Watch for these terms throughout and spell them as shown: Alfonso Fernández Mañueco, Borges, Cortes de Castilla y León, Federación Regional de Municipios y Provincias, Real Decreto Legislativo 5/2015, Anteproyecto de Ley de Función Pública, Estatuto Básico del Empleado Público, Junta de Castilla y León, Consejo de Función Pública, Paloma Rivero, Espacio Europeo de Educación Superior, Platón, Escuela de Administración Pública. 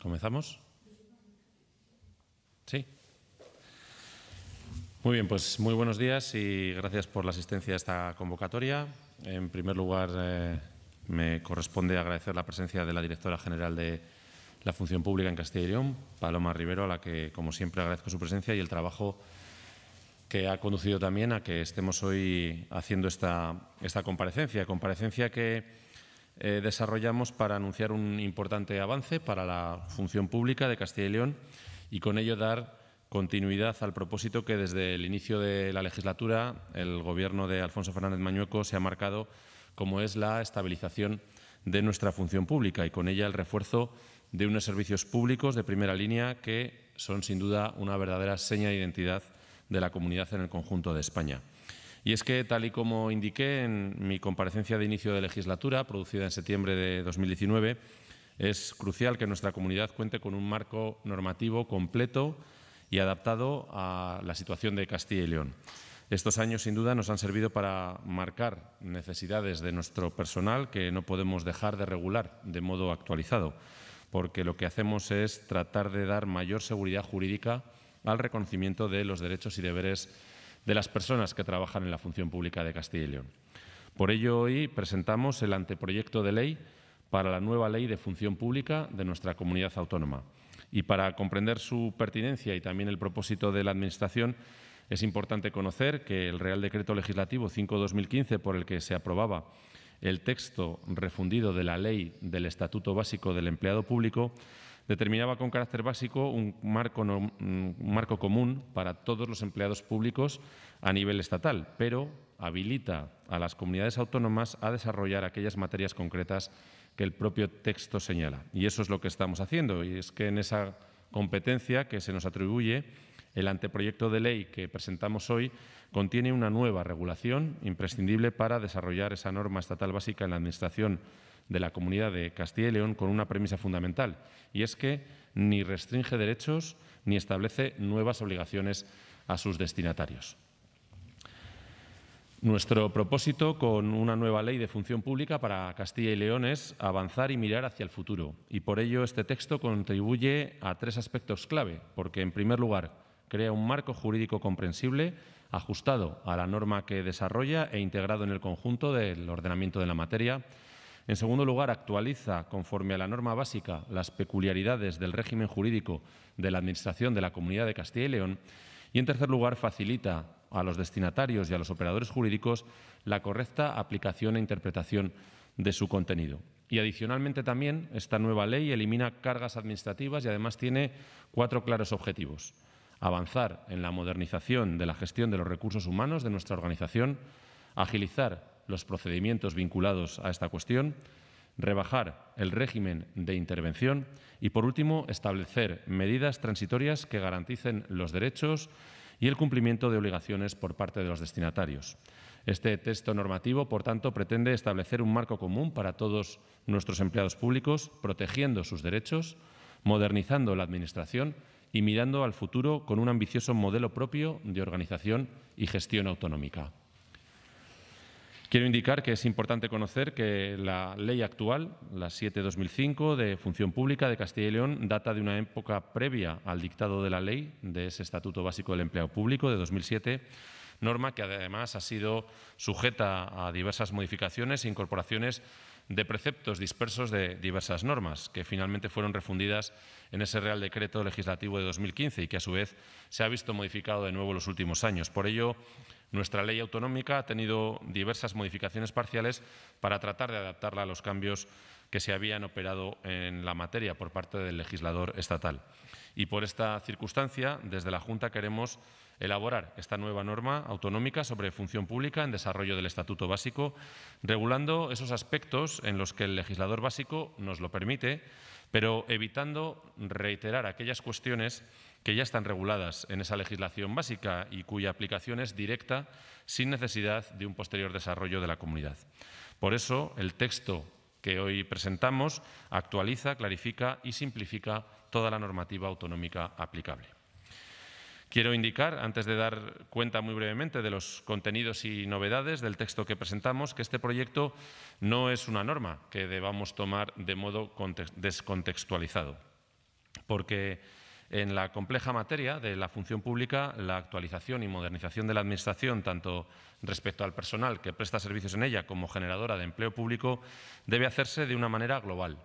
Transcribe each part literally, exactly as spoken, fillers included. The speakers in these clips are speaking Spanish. ¿Comenzamos? Sí. Muy bien, pues muy buenos días y gracias por la asistencia a esta convocatoria. En primer lugar, eh, me corresponde agradecer la presencia de la directora general de la Función Pública en Castilla y León, Paloma Rivero, a la que, como siempre, agradezco su presencia y el trabajo que ha conducido también a que estemos hoy haciendo esta, esta comparecencia. Comparecencia que eh, desarrollamos para anunciar un importante avance para la Función Pública de Castilla y León y con ello dar continuidad al propósito que desde el inicio de la legislatura el Gobierno de Alfonso Fernández Mañueco se ha marcado, como es la estabilización de nuestra función pública y con ella el refuerzo de unos servicios públicos de primera línea que son sin duda una verdadera seña de identidad de la comunidad en el conjunto de España. Y es que, tal y como indiqué en mi comparecencia de inicio de legislatura, producida en septiembre de dos mil diecinueve, es crucial que nuestra comunidad cuente con un marco normativo completo y adaptado a la situación de Castilla y León. Estos años, sin duda, nos han servido para marcar necesidades de nuestro personal que no podemos dejar de regular de modo actualizado, porque lo que hacemos es tratar de dar mayor seguridad jurídica al reconocimiento de los derechos y deberes de las personas que trabajan en la función pública de Castilla y León. Por ello, hoy presentamos el anteproyecto de ley para la nueva Ley de Función Pública de nuestra comunidad autónoma. Y para comprender su pertinencia y también el propósito de la Administración, es importante conocer que el Real Decreto Legislativo cinco barra dos mil quince, por el que se aprobaba el texto refundido de la Ley del Estatuto Básico del Empleado Público, determinaba con carácter básico un marco, un marco común para todos los empleados públicos a nivel estatal, pero habilita a las comunidades autónomas a desarrollar aquellas materias concretas que el propio texto señala. Y eso es lo que estamos haciendo, y es que en esa competencia que se nos atribuye, el anteproyecto de ley que presentamos hoy contiene una nueva regulación imprescindible para desarrollar esa norma estatal básica en la Administración de la Comunidad de Castilla y León con una premisa fundamental, y es que ni restringe derechos ni establece nuevas obligaciones a sus destinatarios. Nuestro propósito con una nueva Ley de Función Pública para Castilla y León es avanzar y mirar hacia el futuro. Y por ello este texto contribuye a tres aspectos clave, porque en primer lugar crea un marco jurídico comprensible, ajustado a la norma que desarrolla e integrado en el conjunto del ordenamiento de la materia. En segundo lugar, actualiza, conforme a la norma básica, las peculiaridades del régimen jurídico de la Administración de la Comunidad de Castilla y León. Y en tercer lugar, facilita a los destinatarios y a los operadores jurídicos la correcta aplicación e interpretación de su contenido. Y adicionalmente también esta nueva ley elimina cargas administrativas y además tiene cuatro claros objetivos. Avanzar en la modernización de la gestión de los recursos humanos de nuestra organización, agilizar los procedimientos vinculados a esta cuestión, rebajar el régimen de intervención y, por último, establecer medidas transitorias que garanticen los derechos y el cumplimiento de obligaciones por parte de los destinatarios. Este texto normativo, por tanto, pretende establecer un marco común para todos nuestros empleados públicos, protegiendo sus derechos, modernizando la Administración y mirando al futuro con un ambicioso modelo propio de organización y gestión autonómica. Quiero indicar que es importante conocer que la ley actual, la siete barra dos mil cinco de Función Pública de Castilla y León, data de una época previa al dictado de la ley de ese Estatuto Básico del Empleado Público de dos mil siete, norma que además ha sido sujeta a diversas modificaciones e incorporaciones de preceptos dispersos de diversas normas, que finalmente fueron refundidas en ese Real Decreto Legislativo de dos mil quince y que a su vez se ha visto modificado de nuevo en los últimos años. Por ello, nuestra ley autonómica ha tenido diversas modificaciones parciales para tratar de adaptarla a los cambios que se habían operado en la materia por parte del legislador estatal. Y por esta circunstancia, desde la Junta queremos elaborar esta nueva norma autonómica sobre función pública en desarrollo del Estatuto Básico, regulando esos aspectos en los que el legislador básico nos lo permite, pero evitando reiterar aquellas cuestiones que ya están reguladas en esa legislación básica y cuya aplicación es directa, sin necesidad de un posterior desarrollo de la comunidad. Por eso, el texto que hoy presentamos actualiza, clarifica y simplifica toda la normativa autonómica aplicable. Quiero indicar, antes de dar cuenta muy brevemente de los contenidos y novedades del texto que presentamos, que este proyecto no es una norma que debamos tomar de modo descontextualizado. porque en la compleja materia de la función pública, la actualización y modernización de la Administración, tanto respecto al personal que presta servicios en ella como generadora de empleo público, debe hacerse de una manera global,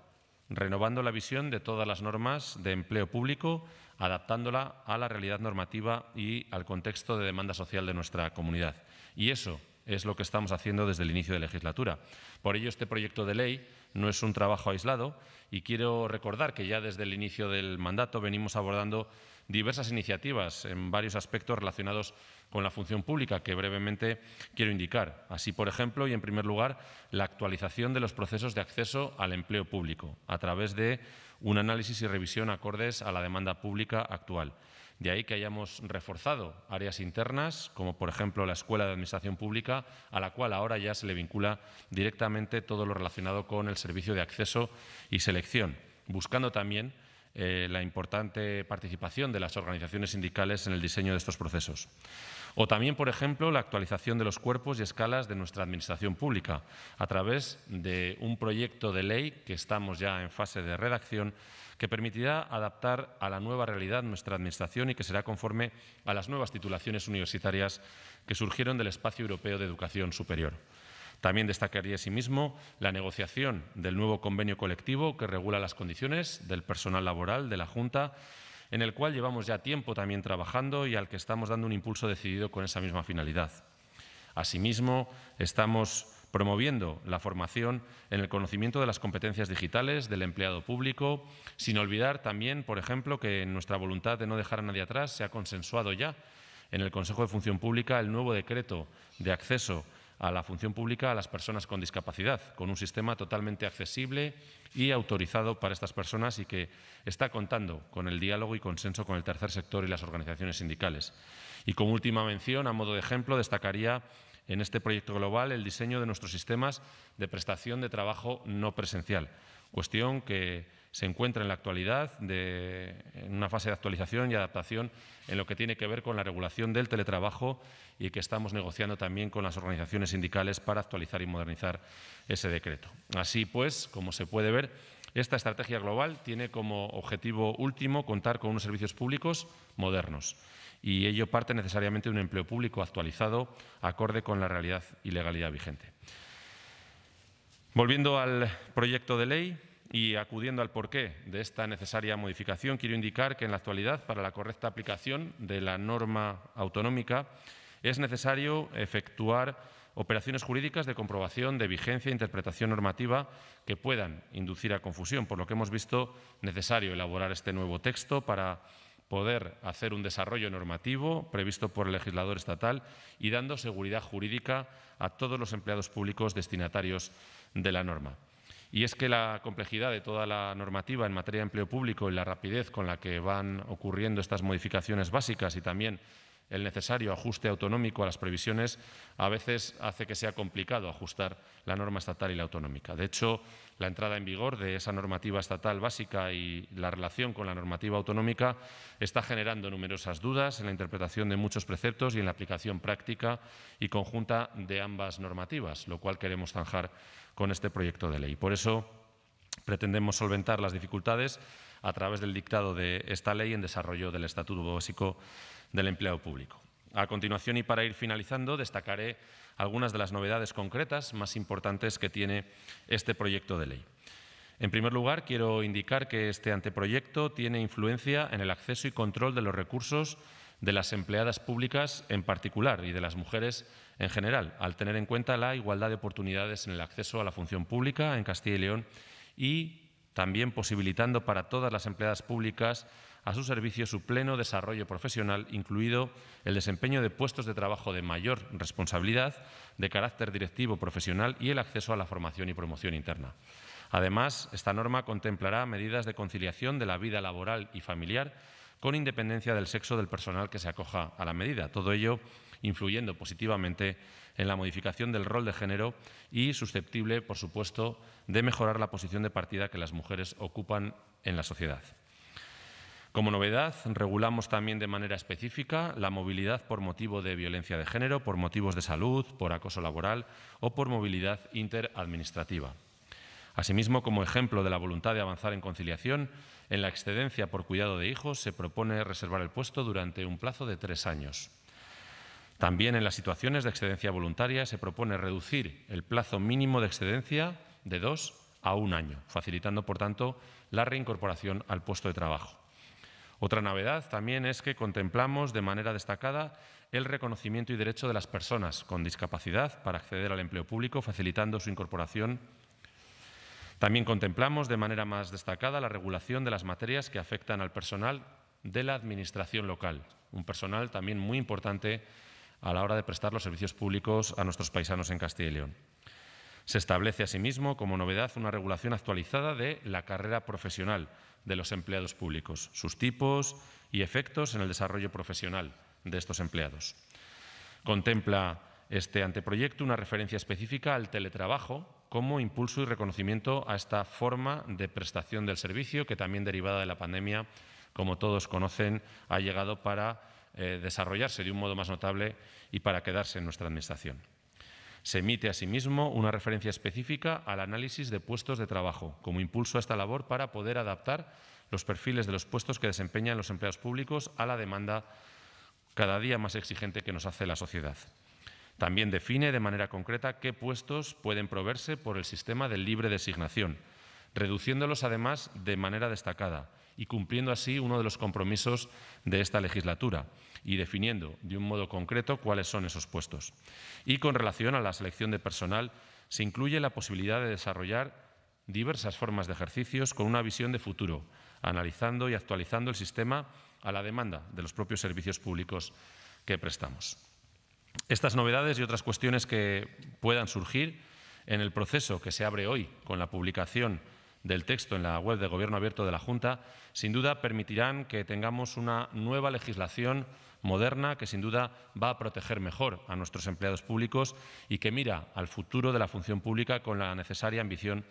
renovando la visión de todas las normas de empleo público, adaptándola a la realidad normativa y al contexto de demanda social de nuestra comunidad. Y eso es lo que estamos haciendo desde el inicio de la legislatura. Por ello, este proyecto de ley no es un trabajo aislado y quiero recordar que ya desde el inicio del mandato venimos abordando diversas iniciativas en varios aspectos relacionados con la función pública que brevemente quiero indicar. Así, por ejemplo, y en primer lugar, la actualización de los procesos de acceso al empleo público a través de un análisis y revisión acordes a la demanda pública actual. De ahí que hayamos reforzado áreas internas, como por ejemplo la Escuela de Administración Pública, a la cual ahora ya se le vincula directamente todo lo relacionado con el servicio de acceso y selección, buscando también eh, la importante participación de las organizaciones sindicales en el diseño de estos procesos. O también, por ejemplo, la actualización de los cuerpos y escalas de nuestra Administración Pública a través de un proyecto de ley que estamos ya en fase de redacción, que permitirá adaptar a la nueva realidad nuestra Administración y que será conforme a las nuevas titulaciones universitarias que surgieron del Espacio Europeo de Educación Superior. También destacaría asimismo la negociación del nuevo convenio colectivo que regula las condiciones del personal laboral de la Junta, en el cual llevamos ya tiempo también trabajando y al que estamos dando un impulso decidido con esa misma finalidad. Asimismo, estamos promoviendo la formación en el conocimiento de las competencias digitales del empleado público, sin olvidar también, por ejemplo, que nuestra voluntad de no dejar a nadie atrás se ha consensuado ya en el Consejo de Función Pública el nuevo decreto de acceso a la función pública a las personas con discapacidad, con un sistema totalmente accesible y autorizado para estas personas y que está contando con el diálogo y consenso con el tercer sector y las organizaciones sindicales. Y como última mención, a modo de ejemplo, destacaría en este proyecto global el diseño de nuestros sistemas de prestación de trabajo no presencial, cuestión que se encuentra en la actualidad de, en una fase de actualización y adaptación en lo que tiene que ver con la regulación del teletrabajo y que estamos negociando también con las organizaciones sindicales para actualizar y modernizar ese decreto. Así pues, como se puede ver, esta estrategia global tiene como objetivo último contar con unos servicios públicos modernos. Y ello parte necesariamente de un empleo público actualizado, acorde con la realidad y legalidad vigente. Volviendo al proyecto de ley y acudiendo al porqué de esta necesaria modificación, quiero indicar que en la actualidad, para la correcta aplicación de la norma autonómica, es necesario efectuar operaciones jurídicas de comprobación de vigencia e interpretación normativa que puedan inducir a confusión, por lo que hemos visto necesario elaborar este nuevo texto para poder hacer un desarrollo normativo previsto por el legislador estatal y dando seguridad jurídica a todos los empleados públicos destinatarios de la norma. Y es que la complejidad de toda la normativa en materia de empleo público y la rapidez con la que van ocurriendo estas modificaciones básicas y también el necesario ajuste autonómico a las previsiones a veces hace que sea complicado ajustar la norma estatal y la autonómica. De hecho, la entrada en vigor de esa normativa estatal básica y la relación con la normativa autonómica está generando numerosas dudas en la interpretación de muchos preceptos y en la aplicación práctica y conjunta de ambas normativas, lo cual queremos zanjar con este proyecto de ley. Por eso pretendemos solventar las dificultades a través del dictado de esta ley en desarrollo del Estatuto Básico del Empleado Público. A continuación y para ir finalizando, destacaré algunas de las novedades concretas más importantes que tiene este proyecto de ley. En primer lugar, quiero indicar que este anteproyecto tiene influencia en el acceso y control de los recursos de las empleadas públicas en particular y de las mujeres en general, al tener en cuenta la igualdad de oportunidades en el acceso a la función pública en Castilla y León y también posibilitando para todas las empleadas públicas a su servicio su pleno desarrollo profesional, incluido el desempeño de puestos de trabajo de mayor responsabilidad, de carácter directivo profesional y el acceso a la formación y promoción interna. Además, esta norma contemplará medidas de conciliación de la vida laboral y familiar con independencia del sexo del personal que se acoja a la medida. Todo ello influyendo positivamente en la modificación del rol de género y susceptible, por supuesto, de mejorar la posición de partida que las mujeres ocupan en la sociedad. Como novedad, regulamos también de manera específica la movilidad por motivo de violencia de género, por motivos de salud, por acoso laboral o por movilidad interadministrativa. Asimismo, como ejemplo de la voluntad de avanzar en conciliación, en la excedencia por cuidado de hijos se propone reservar el puesto durante un plazo de tres años. También en las situaciones de excedencia voluntaria se propone reducir el plazo mínimo de excedencia de dos a un año, facilitando, por tanto, la reincorporación al puesto de trabajo. Otra novedad también es que contemplamos de manera destacada el reconocimiento y derecho de las personas con discapacidad para acceder al empleo público, facilitando su incorporación. También contemplamos de manera más destacada la regulación de las materias que afectan al personal de la Administración local, un personal también muy importante a la hora de prestar los servicios públicos a nuestros paisanos en Castilla y León. Se establece asimismo como novedad una regulación actualizada de la carrera profesional de los empleados públicos, sus tipos y efectos en el desarrollo profesional de estos empleados. Contempla este anteproyecto una referencia específica al teletrabajo como impulso y reconocimiento a esta forma de prestación del servicio que también derivada de la pandemia, como todos conocen, ha llegado para eh, desarrollarse de un modo más notable y para quedarse en nuestra Administración. Se emite, asimismo, una referencia específica al análisis de puestos de trabajo como impulso a esta labor para poder adaptar los perfiles de los puestos que desempeñan los empleados públicos a la demanda cada día más exigente que nos hace la sociedad. También define de manera concreta qué puestos pueden proveerse por el sistema de libre designación, reduciéndolos además de manera destacada y cumpliendo así uno de los compromisos de esta legislatura y definiendo de un modo concreto cuáles son esos puestos. Y con relación a la selección de personal, se incluye la posibilidad de desarrollar diversas formas de ejercicios con una visión de futuro, analizando y actualizando el sistema a la demanda de los propios servicios públicos que prestamos. Estas novedades y otras cuestiones que puedan surgir en el proceso que se abre hoy con la publicación del texto en la web de Gobierno Abierto de la Junta, sin duda permitirán que tengamos una nueva legislación moderna que sin duda va a proteger mejor a nuestros empleados públicos y que mira al futuro de la función pública con la necesaria ambición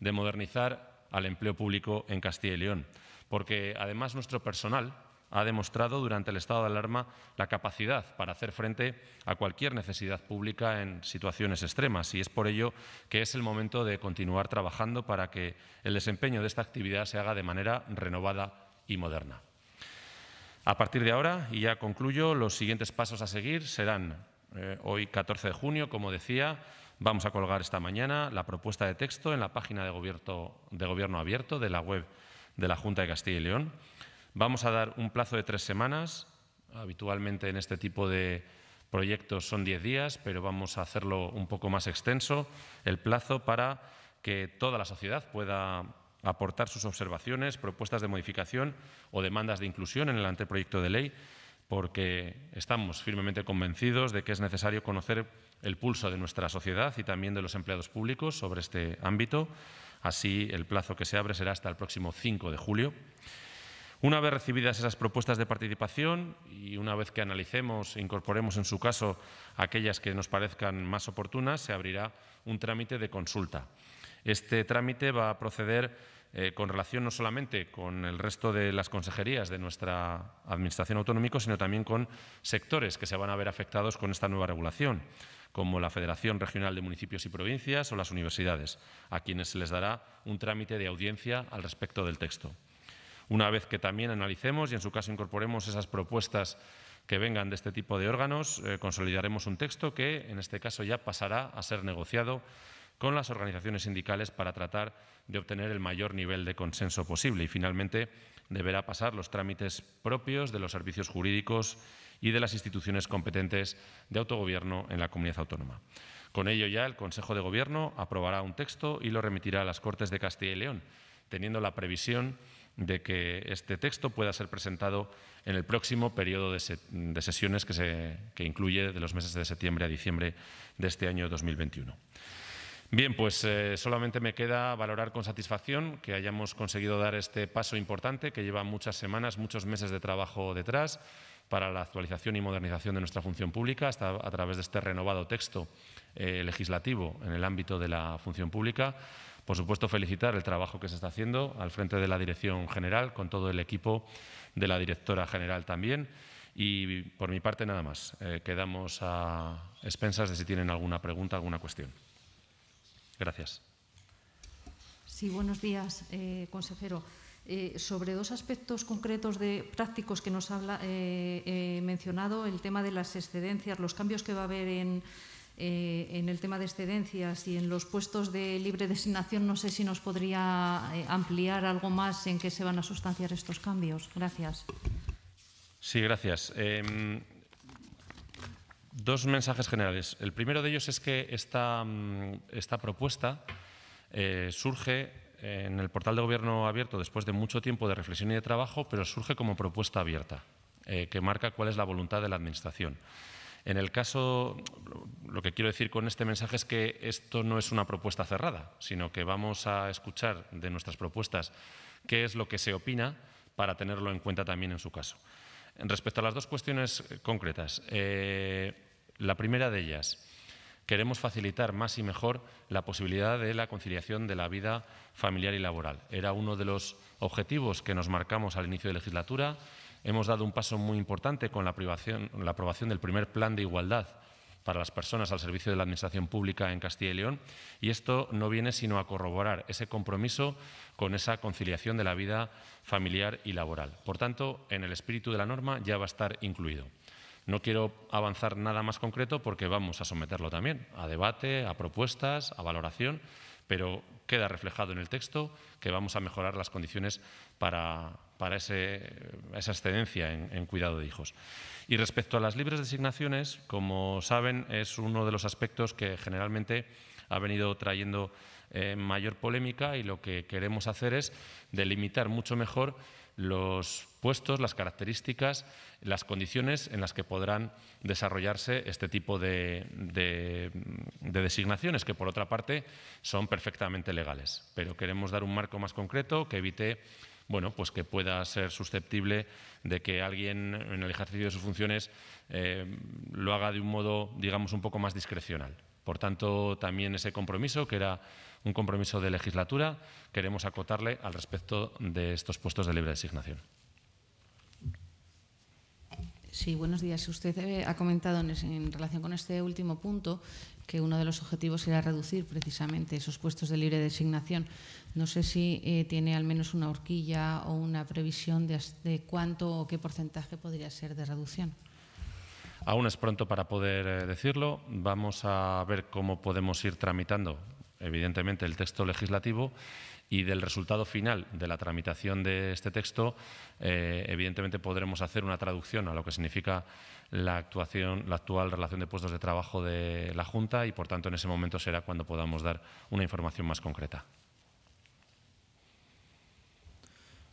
de modernizar al empleo público en Castilla y León. Porque además nuestro personal ha demostrado durante el estado de alarma la capacidad para hacer frente a cualquier necesidad pública en situaciones extremas y es por ello que es el momento de continuar trabajando para que el desempeño de esta actividad se haga de manera renovada y moderna. A partir de ahora, y ya concluyo, los siguientes pasos a seguir serán eh, hoy catorce de junio, como decía, vamos a colgar esta mañana la propuesta de texto en la página de Gobierno, de Gobierno Abierto de la web de la Junta de Castilla y León. Vamos a dar un plazo de tres semanas. Habitualmente en este tipo de proyectos son diez días, pero vamos a hacerlo un poco más extenso el plazo para que toda la sociedad pueda aportar sus observaciones, propuestas de modificación o demandas de inclusión en el anteproyecto de ley, porque estamos firmemente convencidos de que es necesario conocer el pulso de nuestra sociedad y también de los empleados públicos sobre este ámbito. Así, el plazo que se abre será hasta el próximo cinco de julio. Una vez recibidas esas propuestas de participación y una vez que analicemos e incorporemos en su caso aquellas que nos parezcan más oportunas, se abrirá un trámite de consulta. Este trámite va a proceder eh, con relación no solamente con el resto de las consejerías de nuestra Administración autonómica, sino también con sectores que se van a ver afectados con esta nueva regulación, como la Federación Regional de Municipios y Provincias o las universidades, a quienes se les dará un trámite de audiencia al respecto del texto. Una vez que también analicemos y, en su caso, incorporemos esas propuestas que vengan de este tipo de órganos, eh, consolidaremos un texto que, en este caso, ya pasará a ser negociado con las organizaciones sindicales para tratar de obtener el mayor nivel de consenso posible. Y, finalmente, deberá pasar los trámites propios de los servicios jurídicos y de las instituciones competentes de autogobierno en la comunidad autónoma. Con ello, ya el Consejo de Gobierno aprobará un texto y lo remitirá a las Cortes de Castilla y León, teniendo la previsión de que este texto pueda ser presentado en el próximo periodo de sesiones que, se, que incluye de los meses de septiembre a diciembre de este año dos mil veintiuno. Bien, pues eh, solamente me queda valorar con satisfacción que hayamos conseguido dar este paso importante que lleva muchas semanas, muchos meses de trabajo detrás para la actualización y modernización de nuestra función pública hasta a través de este renovado texto eh, legislativo en el ámbito de la función pública. Por supuesto, felicitar el trabajo que se está haciendo al frente de la Dirección General, con todo el equipo de la Directora General también. Y, por mi parte, nada más. Eh, quedamos a expensas de si tienen alguna pregunta, alguna cuestión. Gracias. Sí, buenos días, eh, consejero. Eh, sobre dos aspectos concretos de, prácticos que nos ha eh, eh, mencionado, el tema de las excedencias, los cambios que va a haber en, eh, en el tema de excedencias y en los puestos de libre designación, no sé si nos podría eh, ampliar algo más en qué se van a sustanciar estos cambios. Gracias. Sí, gracias. Eh, dos mensajes generales. El primero de ellos es que esta, esta propuesta eh, surge en el portal de Gobierno abierto después de mucho tiempo de reflexión y de trabajo, pero surge como propuesta abierta, eh, que marca cuál es la voluntad de la Administración. En el caso, lo que quiero decir con este mensaje es que esto no es una propuesta cerrada, sino que vamos a escuchar de nuestras propuestas qué es lo que se opina para tenerlo en cuenta también en su caso. Respecto a las dos cuestiones concretas, eh, la primera de ellas, queremos facilitar más y mejor la posibilidad de la conciliación de la vida familiar y laboral. Era uno de los objetivos que nos marcamos al inicio de legislatura. Hemos dado un paso muy importante con la aprobación, la aprobación del primer plan de igualdad para las personas al servicio de la Administración Pública en Castilla y León, y esto no viene sino a corroborar ese compromiso con esa conciliación de la vida familiar y laboral. Por tanto, en el espíritu de la norma ya va a estar incluido. No quiero avanzar nada más concreto porque vamos a someterlo también a debate, a propuestas, a valoración, pero queda reflejado en el texto que vamos a mejorar las condiciones para, para ese, esa excedencia en, en cuidado de hijos. Y respecto a las libres designaciones, como saben, es uno de los aspectos que generalmente ha venido trayendo eh, mayor polémica, y lo que queremos hacer es delimitar mucho mejor los puestos, las características, las condiciones en las que podrán desarrollarse este tipo de, de, de designaciones, que por otra parte son perfectamente legales. Pero queremos dar un marco más concreto que evite, bueno, pues que pueda ser susceptible de que alguien en el ejercicio de sus funciones eh, lo haga de un modo, digamos, un poco más discrecional. Por tanto, también ese compromiso, que era un compromiso de legislatura, queremos acotarle al respecto de estos puestos de libre designación. Sí, buenos días. Usted ha comentado en, en relación con este último punto que uno de los objetivos era reducir precisamente esos puestos de libre designación. No sé si eh, tiene al menos una horquilla o una previsión de, de cuánto o qué porcentaje podría ser de reducción. Aún es pronto para poder decirlo. Vamos a ver cómo podemos ir tramitando, evidentemente, el texto legislativo, y del resultado final de la tramitación de este texto, eh, evidentemente podremos hacer una traducción a lo que significa la, actuación, la actual relación de puestos de trabajo de la Junta, y por tanto en ese momento será cuando podamos dar una información más concreta.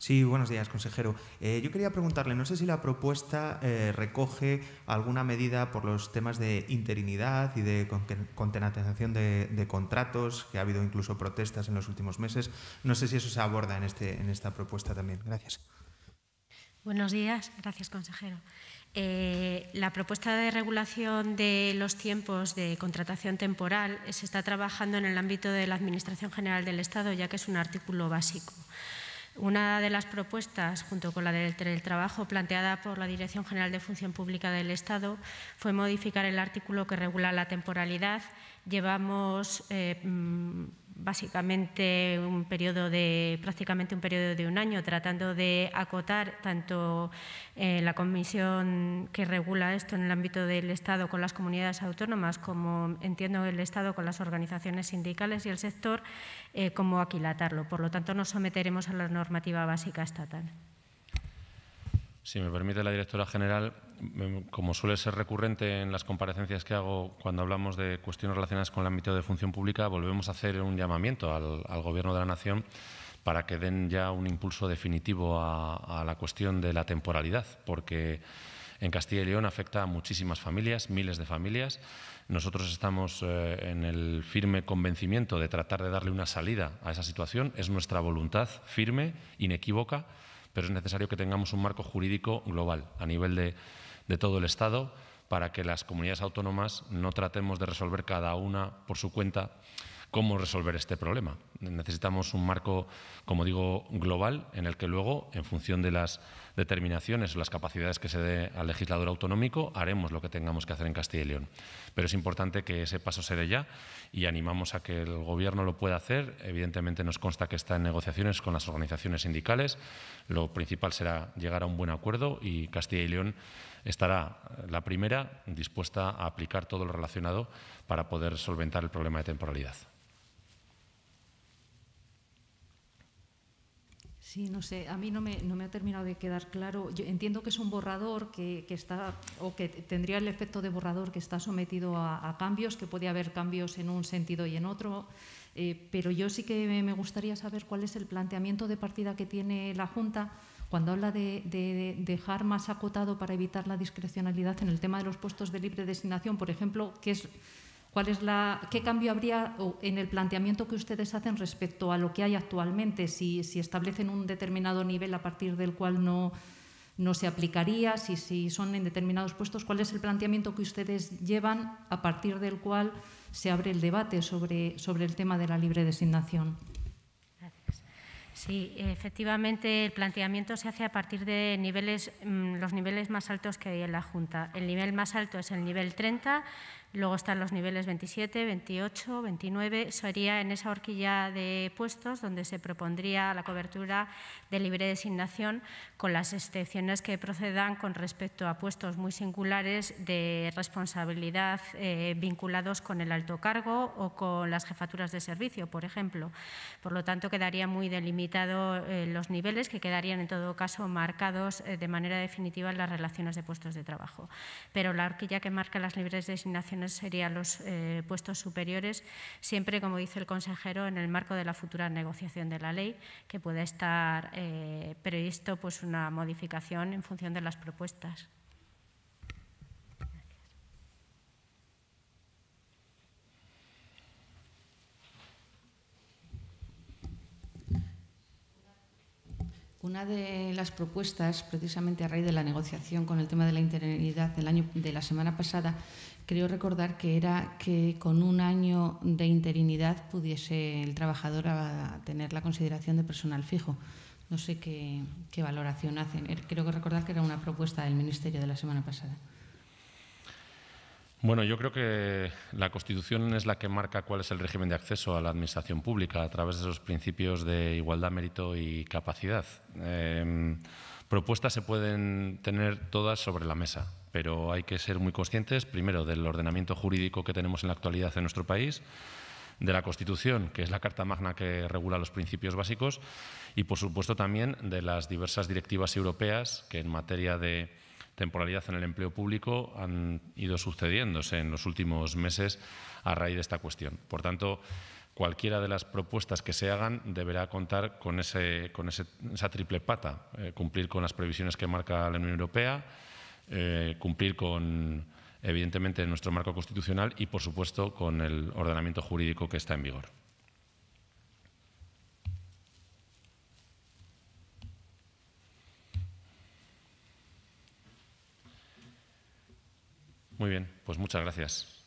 Sí, buenos días, consejero. Eh, yo quería preguntarle, no sé si la propuesta eh, recoge alguna medida por los temas de interinidad y de contenatización de, de contratos, que ha habido incluso protestas en los últimos meses. No sé si eso se aborda en, este, en esta propuesta también. Gracias. Buenos días. Gracias, consejero. Eh, la propuesta de regulación de los tiempos de contratación temporal se está trabajando en el ámbito de la Administración General del Estado, ya que es un artículo básico. Una de las propuestas, junto con la del teletrabajo planteada por la Dirección General de Función Pública del Estado, fue modificar el artículo que regula la temporalidad. Llevamos eh, básicamente un periodo de, prácticamente un periodo de un año tratando de acotar tanto eh, la comisión que regula esto en el ámbito del Estado con las comunidades autónomas, como entiendo el Estado con las organizaciones sindicales y el sector, eh, como aquilatarlo. Por lo tanto, nos someteremos a la normativa básica estatal. Si me permite la directora general, como suele ser recurrente en las comparecencias que hago cuando hablamos de cuestiones relacionadas con el ámbito de función pública, volvemos a hacer un llamamiento al, al Gobierno de la Nación para que den ya un impulso definitivo a, a la cuestión de la temporalidad, porque en Castilla y León afecta a muchísimas familias, miles de familias. Nosotros estamos eh, en el firme convencimiento de tratar de darle una salida a esa situación. Es nuestra voluntad firme, inequívoca, pero es necesario que tengamos un marco jurídico global a nivel de, de todo el Estado, para que las comunidades autónomas no tratemos de resolver cada una por su cuenta cómo resolver este problema. Necesitamos un marco, como digo, global, en el que luego, en función de las determinaciones o las capacidades que se dé al legislador autonómico, haremos lo que tengamos que hacer en Castilla y León. Pero es importante que ese paso se dé ya y animamos a que el Gobierno lo pueda hacer. Evidentemente, nos consta que está en negociaciones con las organizaciones sindicales. Lo principal será llegar a un buen acuerdo y Castilla y León estará, la primera, dispuesta a aplicar todo lo relacionado para poder solventar el problema de temporalidad. Sí, no sé, a mí no me, no me ha terminado de quedar claro. Yo entiendo que es un borrador que, que está, o que tendría el efecto de borrador, que está sometido a, a cambios, que puede haber cambios en un sentido y en otro, eh, pero yo sí que me gustaría saber cuál es el planteamiento de partida que tiene la Junta cuando habla de, de, de dejar más acotado para evitar la discrecionalidad en el tema de los puestos de libre designación, por ejemplo, que es… ¿Cuál es la, ¿Qué cambio habría en el planteamiento que ustedes hacen respecto a lo que hay actualmente? Si, si establecen un determinado nivel a partir del cual no, no se aplicaría, si, si son en determinados puestos, ¿cuál es el planteamiento que ustedes llevan a partir del cual se abre el debate sobre, sobre el tema de la libre designación? Sí, efectivamente, el planteamiento se hace a partir de niveles, los niveles más altos que hay en la Junta. El nivel más alto es el nivel treinta, luego están los niveles veintisiete, veintiocho, veintinueve. Sería en esa horquilla de puestos donde se propondría la cobertura de libre designación, con las excepciones que procedan con respecto a puestos muy singulares de responsabilidad eh, vinculados con el alto cargo o con las jefaturas de servicio, por ejemplo. Por lo tanto, quedaría muy delimitado eh, los niveles, que quedarían en todo caso marcados eh, de manera definitiva en las relaciones de puestos de trabajo. Pero la horquilla que marca las libres designaciones serían los eh, puestos superiores, siempre, como dice el consejero, en el marco de la futura negociación de la ley, que pueda estar eh, previsto pues, una modificación en función de las propuestas. Una de las propuestas, precisamente a raíz de la negociación con el tema de la interinidad del año, de la semana pasada, creo recordar que era que con un año de interinidad pudiese el trabajador a tener la consideración de personal fijo. No sé qué, qué valoración hacen. Creo que recordar que era una propuesta del Ministerio de la semana pasada. Bueno, yo creo que la Constitución es la que marca cuál es el régimen de acceso a la Administración pública a través de esos principios de igualdad, mérito y capacidad. Eh, propuestas se pueden tener todas sobre la mesa, pero hay que ser muy conscientes, primero, del ordenamiento jurídico que tenemos en la actualidad en nuestro país, de la Constitución, que es la Carta Magna que regula los principios básicos, y, por supuesto, también de las diversas directivas europeas que en materia de temporalidad en el empleo público han ido sucediéndose en los últimos meses a raíz de esta cuestión. Por tanto, cualquiera de las propuestas que se hagan deberá contar con, ese, con ese, esa triple pata, eh, cumplir con las previsiones que marca la Unión Europea, eh, cumplir con, evidentemente, nuestro marco constitucional y, por supuesto, con el ordenamiento jurídico que está en vigor. Muy bien, pues muchas gracias.